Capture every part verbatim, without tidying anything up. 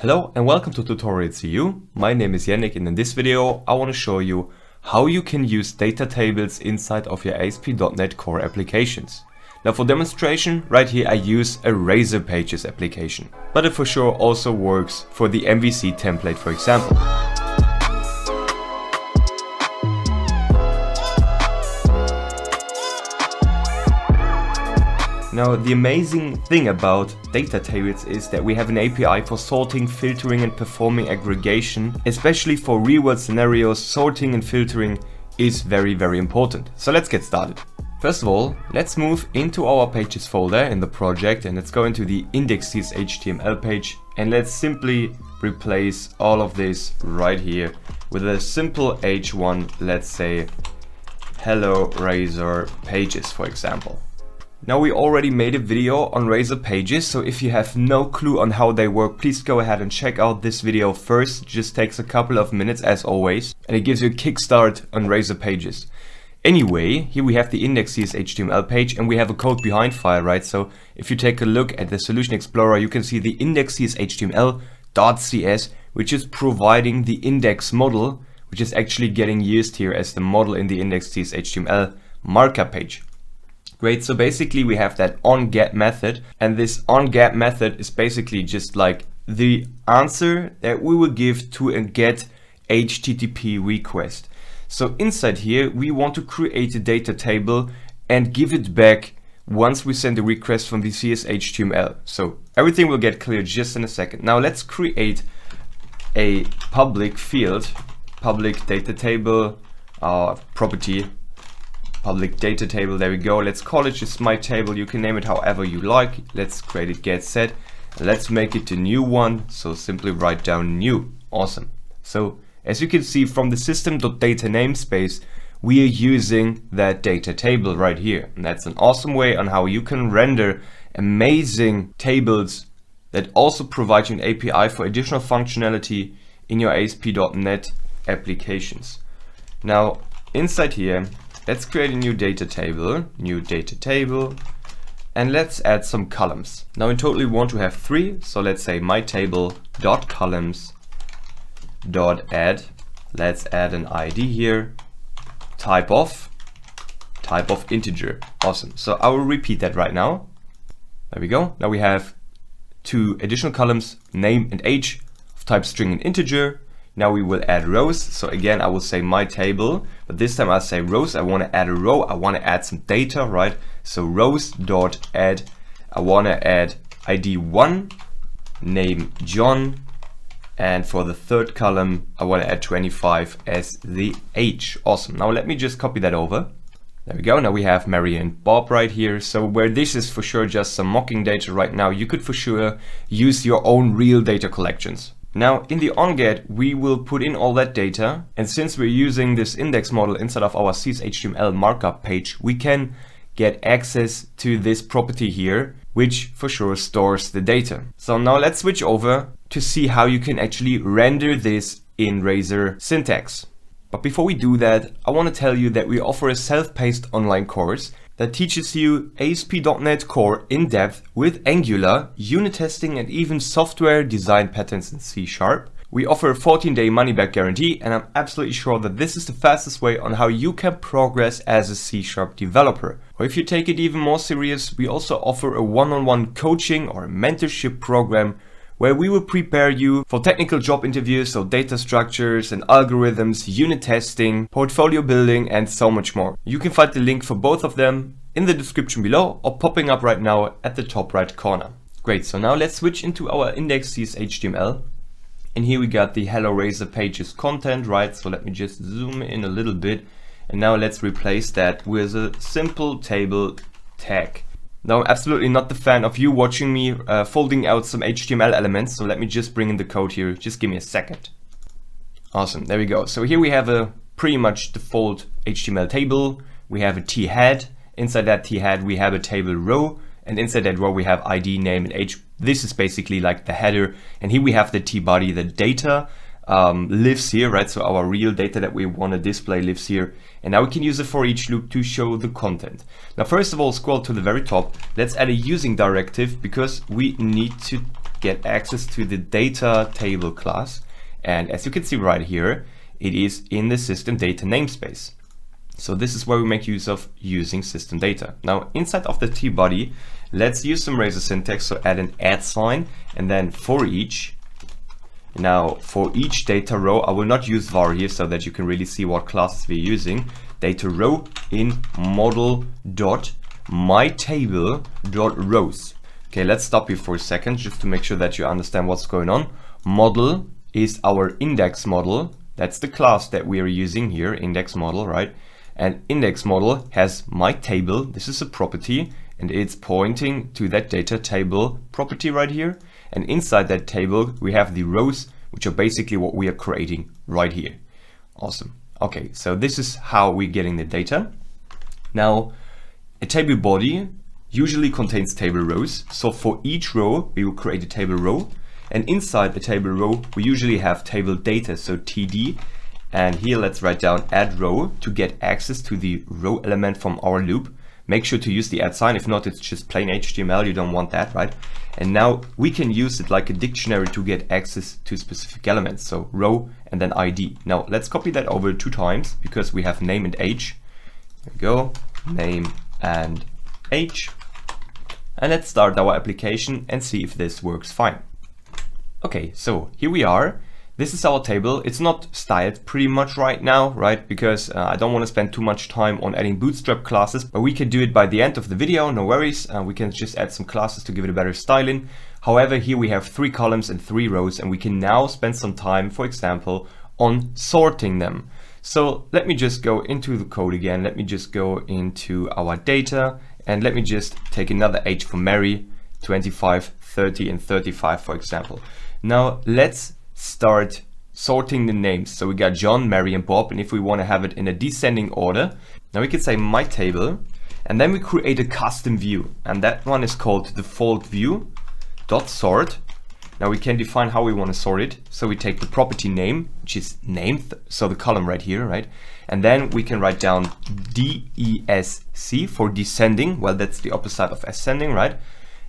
Hello and welcome to TutorialsEU. My name is Yannick and in this video I want to show you how you can use data tables inside of your A S P dot NET Core applications. Now for demonstration, right here I use a Razor Pages application, but it for sure also works for the M V C template for example. Now the amazing thing about data tables is that we have an A P I for sorting, filtering and performing aggregation. Especially for real-world scenarios, sorting and filtering is very very important. So let's get started. First of all, let's move into our pages folder in the project and let's go into the index.H T M L page and let's simply replace all of this right here with a simple H one, let's say hello Razor Pages for example. Now we already made a video on Razor Pages, so if you have no clue on how they work, please go ahead and check out this video first. It just takes a couple of minutes as always, and it gives you a kickstart on Razor Pages. Anyway, here we have the index.H T M L page and we have a code behind file, right? So if you take a look at the Solution Explorer, you can see the index.H T M L dot C S, which is providing the index model, which is actually getting used here as the model in the index.H T M L markup page. Great, so basically we have that onGet method, and this onGet method is basically just like the answer that we will give to a get H T T P request. So inside here we want to create a data table and give it back once we send a request from the C S H T M L. So everything will get clear just in a second. Now let's create a public field, public data table uh, property. Public data table, there we go. Let's call it just my table. You can name it however you like. Let's create it get set. Let's make it a new one. So simply write down new. Awesome. So as you can see from the System.Data namespace, we are using that data table right here. And that's an awesome way on how you can render amazing tables that also provide you an A P I for additional functionality in your A S P dot NET applications. Now inside here, let's create a new data table, new data table, and let's add some columns. Now in total we want to have three, so let's say my table dot columns dot add. Let's add an I D here, type of, type of integer. Awesome. So I will repeat that right now. There we go. Now we have two additional columns, name and age, of type string and integer. Now we will add rows. So again, I will say my table, but this time I say rows. I want to add a row. I want to add some data, right? So rows dot add. I want to add I D one, name John, and for the third column, I want to add twenty-five as the age. Awesome. Now let me just copy that over. There we go. Now we have Mary and Bob right here. So where this is for sure just some mocking data right now, you could for sure use your own real data collections. Now in the onGet we will put in all that data, and since we're using this index model inside of our C S H T M L markup page, we can get access to this property here, which for sure stores the data. So now let's switch over to see how you can actually render this in Razor syntax. But before we do that, I want to tell you that we offer a self-paced online course that teaches you A S P dot NET Core in depth with Angular, unit testing and even software design patterns in C sharp. We offer a fourteen day money-back guarantee, and I'm absolutely sure that this is the fastest way on how you can progress as a C sharp developer. Or if you take it even more serious, we also offer a one-on-one coaching or mentorship program where we will prepare you for technical job interviews, so data structures and algorithms, unit testing, portfolio building and so much more. You can find the link for both of them in the description below or popping up right now at the top right corner. Great, so now let's switch into our index.H T M L, and here we got the Hello Razor Pages content, right? So let me just zoom in a little bit, and now let's replace that with a simple table tag. Now I'm absolutely not the fan of you watching me uh, folding out some H T M L elements, so let me just bring in the code here, just give me a second. Awesome, there we go. So here we have a pretty much default H T M L table, we have a T head, inside that T head we have a table row, and inside that row we have I D, name and age. This is basically like the header, and here we have the T body, the data um, lives here, right? So our real data that we want to display lives here. And now we can use a for each loop to show the content. Now first of all, scroll to the very top. Let's add a using directive because we need to get access to the data table class. And as you can see right here, it is in the system data namespace. So this is where we make use of using system data. Now inside of the T-body, let's use some Razor syntax. So add an at sign and then for each. Now for each data row, I will not use var here so that you can really see what classes we're using. Data row in model dot my table dot rows. Okay, let's stop here for a second just to make sure that you understand what's going on. Model is our index model. That's the class that we are using here, index model, right? And index model has my table. This is a property and it's pointing to that data table property right here. And inside that table, we have the rows, which are basically what we are creating right here. Awesome. Okay, so this is how we're getting the data. Now, a table body usually contains table rows. So for each row, we will create a table row. And inside the table row, we usually have table data, so T D. And here, let's write down add row to get access to the row element from our loop. Make sure to use the at sign. If not, it's just plain H T M L. You don't want that, right? And now we can use it like a dictionary to get access to specific elements. So row and then I D. Now let's copy that over two times because we have name and age. There we go, name and age. And let's start our application and see if this works fine. Okay, so here we are. This is our table. It's not styled pretty much right now, right? Because uh, I don't want to spend too much time on adding bootstrap classes, but we can do it by the end of the video, no worries. Uh, we can just add some classes to give it a better styling. However, here we have three columns and three rows, and we can now spend some time, for example, on sorting them. So let me just go into the code again. Let me just go into our data and let me just take another age for Mary, twenty-five, thirty and thirty-five, for example. Now let's start sorting the names. So we got John, Mary and Bob, and if we want to have it in a descending order, now we can say my table and then we create a custom view, and that one is called default view dot sort. Now we can define how we want to sort it. So we take the property name, which is name, so the column right here, right? And then we can write down D E S C for descending. Well, that's the opposite of ascending, right?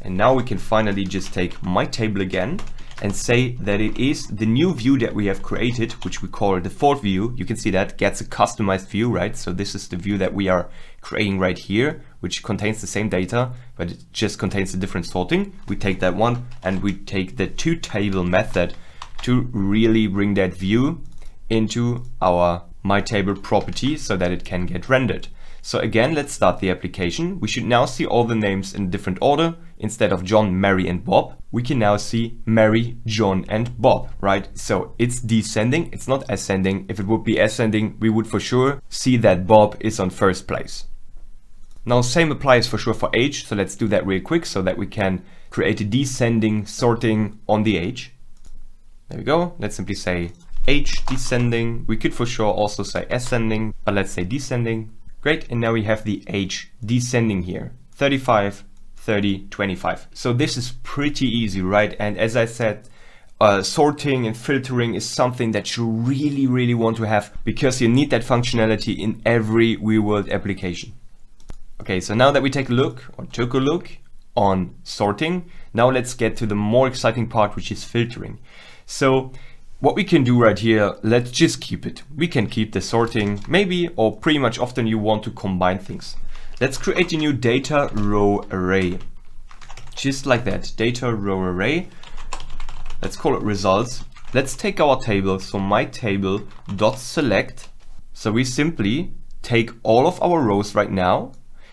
And now we can finally just take my table again and say that it is the new view that we have created, which we call the default view. You can see that gets a customized view, right? So this is the view that we are creating right here, which contains the same data, but it just contains a different sorting. We take that one and we take the toTable method to really bring that view into our myTable property so that it can get rendered. So again, let's start the application. We should now see all the names in a different order. Instead of John, Mary and Bob, we can now see Mary, John and Bob, right? So it's descending, it's not ascending. If it would be ascending, we would for sure see that Bob is on first place. Now same applies for sure for age. So let's do that real quick so that we can create a descending sorting on the age. There we go. Let's simply say age descending. We could for sure also say ascending, but let's say descending. Great, and now we have the age descending here, thirty-five, thirty, twenty-five. So this is pretty easy, right? And as I said, uh, sorting and filtering is something that you really, really want to have because you need that functionality in every real-world application. Okay, so now that we take a look, or took a look on sorting, now let's get to the more exciting part, which is filtering. So what we can do right here, let's just keep it. We can keep the sorting maybe, or pretty much often you want to combine things. Let's create a new data row array. Just like that, data row array. Let's call it results. Let's take our table, so my table dot select. So we simply take all of our rows right now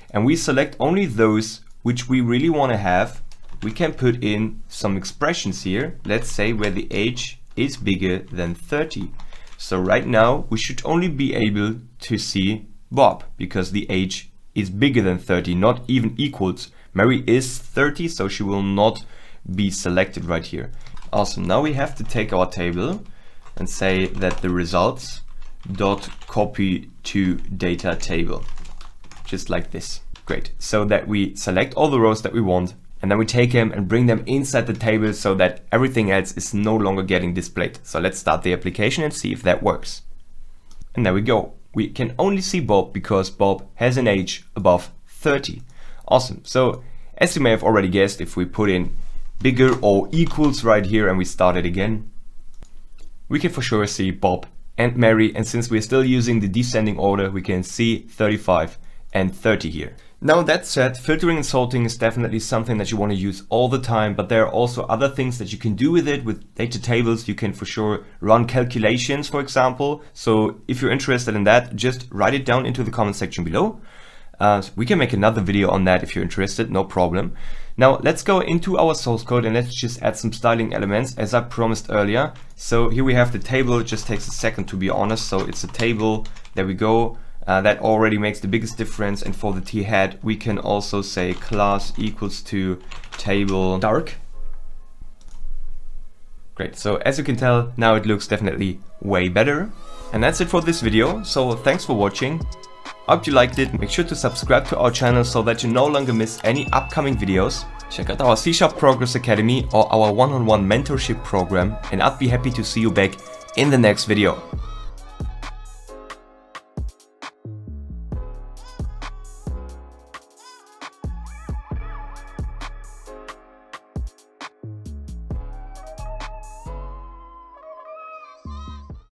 and we select only those which we really want to have. We can put in some expressions here. Let's say where the age is bigger than thirty. So right now we should only be able to see Bob because the age is bigger than thirty, not even equals. Mary is thirty, so she will not be selected right here. Awesome. Now we have to take our table and say that the results dot copy to data table, just like this. Great. So that we select all the rows that we want, and then we take them and bring them inside the table so that everything else is no longer getting displayed. So let's start the application and see if that works. And there we go. We can only see Bob because Bob has an age above thirty. Awesome. So as you may have already guessed, if we put in bigger or equals right here, and we start it again, we can for sure see Bob and Mary, and since we're still using the descending order, we can see thirty-five and thirty here. Now that said, filtering and sorting is definitely something that you want to use all the time, but there are also other things that you can do with it. With data tables, you can for sure run calculations, for example. So if you're interested in that, just write it down into the comment section below. Uh, we can make another video on that if you're interested, no problem. Now let's go into our source code and let's just add some styling elements as I promised earlier. So here we have the table. It just takes a second to be honest. So it's a table, there we go. Uh, that already makes the biggest difference. And for the T head, we can also say class equals to table dark. Great, so as you can tell, now it looks definitely way better. And that's it for this video. So thanks for watching. I hope you liked it. Make sure to subscribe to our channel so that you no longer miss any upcoming videos. Check out our C sharp Progress Academy or our one-on-one mentorship program, and I'd be happy to see you back in the next video.